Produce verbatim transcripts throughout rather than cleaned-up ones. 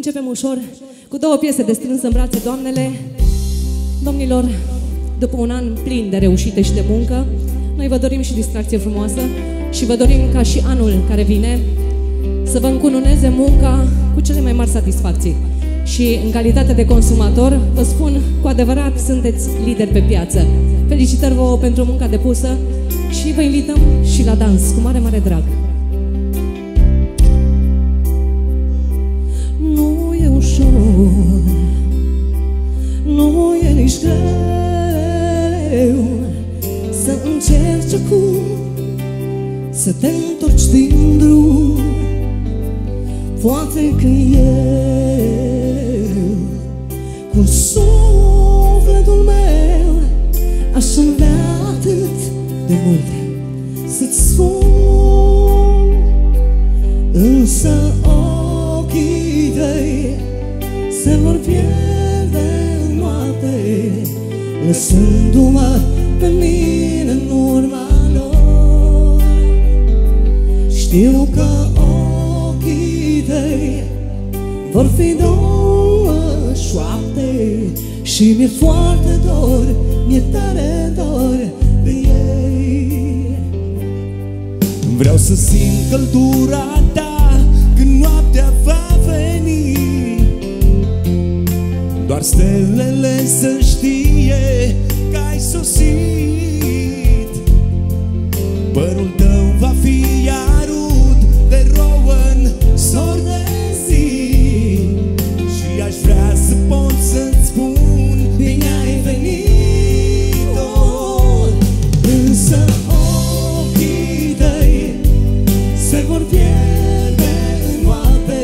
Începem ușor, cu două piese de strâns în brațe, doamnele. Domnilor, după un an plin de reușite și de muncă, noi vă dorim și distracție frumoasă și vă dorim ca și anul care vine să vă încununeze munca cu cele mai mari satisfacții. Și în calitate de consumator, vă spun, cu adevărat, sunteți lideri pe piață. Felicitări vouă pentru munca depusă și vă invităm și la dans, cu mare, mare drag. Nu e ușor, nu e nici greu să încerci acum să te întorci din drum. Poate că eu, cu sufletul meu, aș avea atât de multe să-ți spun, însă ochii tăi se vor pierde în noapte, lăsându-mă pe mine în urma lor. Știu că vor fi două șoapte și mi-e foarte dor, mi-e tare dor de ei. Vreau să simt căldura ta când noaptea va veni, doar stelele să știe că ai sosit. Părul tău va fi arut de rouă în soare și aș vrea să pot să-ți spun bine ai venit, oh! Însă ochii tăi se vor pierde în noapte,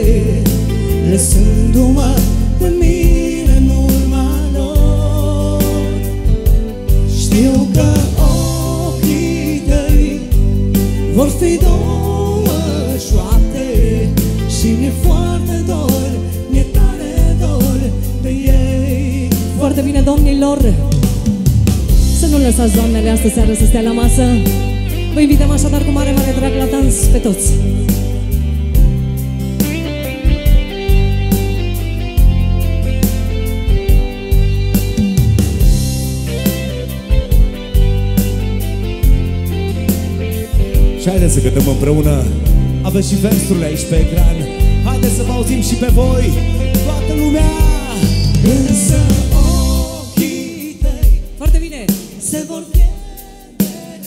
lăsându-mă pe mine în urma lor. Știu că ochii tăi vor fi două șoapte și mi-e foarte dor, mi-e tare dor de ei. Foarte bine, domnilor! Să nu lăsați doamnele astă seară să stea la masă. Vă invităm așadar cu mare, mare drag la dans pe toți. Și haideți să cântăm împreună. Aveți și versurile aici pe ecran. Haideți să vă auzim și pe voi, toată lumea! Însă ochii tăi, foarte bine, se vor pierde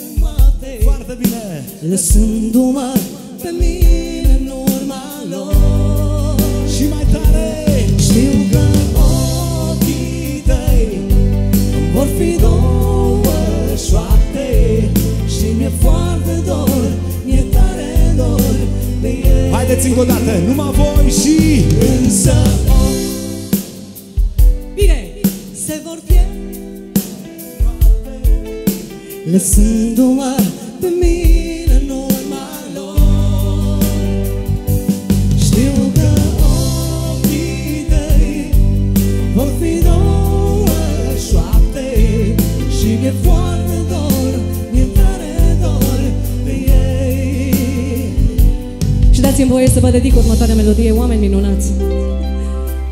în noapte, foarte bine, lăsându-mă pe mine în urma lor. Și mai tare, știu că ochii tăi îmi vor fi două șoapte și mi-e foarte dor, mi-e tare dor. Haideți încă o dată, numai voi și însă bine, se vor pierde, lăsându-mă pe mine în urma lor. Știu că ochii tăi vor fi două șoapte și mi-e foarte dor, mi-e tare dor de ei. Și dați-mi voie să vă dedic următoarea melodie, oameni minunați.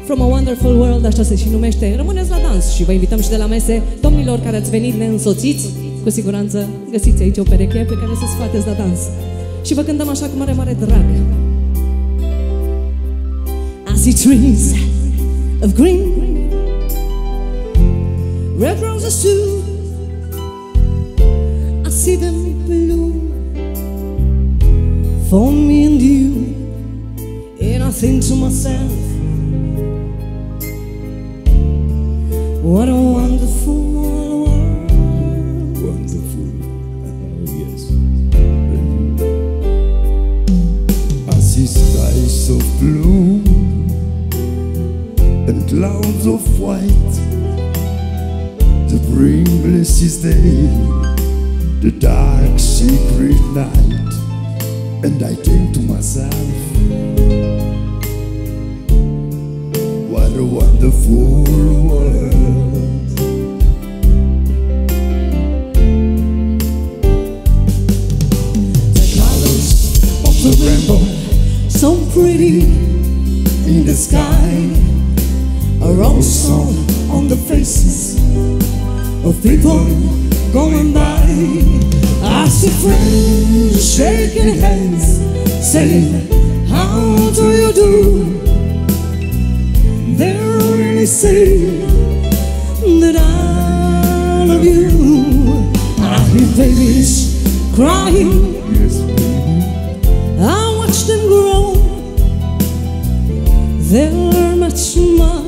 From a Wonderful World, așa se și numește. Rămâneți la dans și vă invităm și de la mese. Domnilor care ați venit neînsoțiți, cu siguranță găsiți aici o pereche pe care să scoateți la dans. Și vă cântăm așa cu mare, mare drag. I see trees of green, red roses too, I see them blue for me and you, and I think to myself, what a wonderful world, wonderful, oh yes. I see skies of blue and clouds of white that bring blessed day, the dark secret night. And I think to myself, what a wonderful world. The colors of the rainbow, so pretty in the sky, night, a wrong song on the faces of people going by. I see friends shaking hands, saying, how do you do? They really say that I love you. I hear babies crying, I watch them grow. They're much more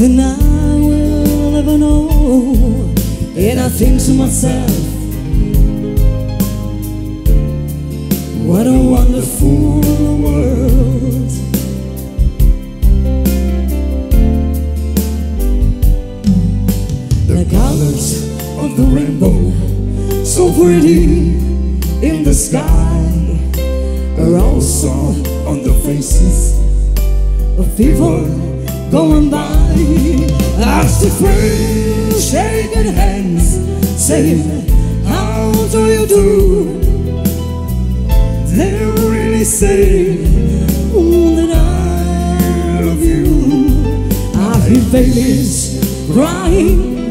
than I will ever know. And I think to myself, what a wonderful world. The colors of the rainbow, so pretty in the sky, are also on the faces of people going by. I see friends shaking hands, saying, how do you do? They really say that I love you. I hear babies crying,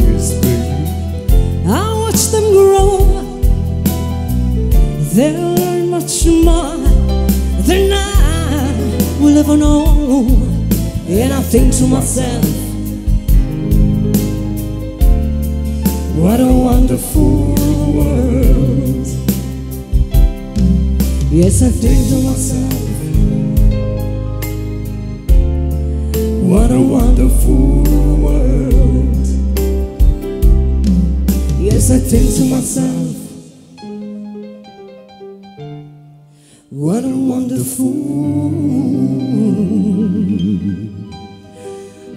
I watch them grow. They're much more than I will ever know. And I think to myself, what a wonderful world. Yes, I think to myself, what a wonderful world. Yes, I think to myself, what a wonderful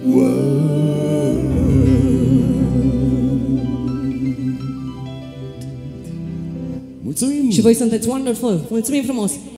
world. Mulțumim! Și voi sunteți wonderful! Mulțumim frumos!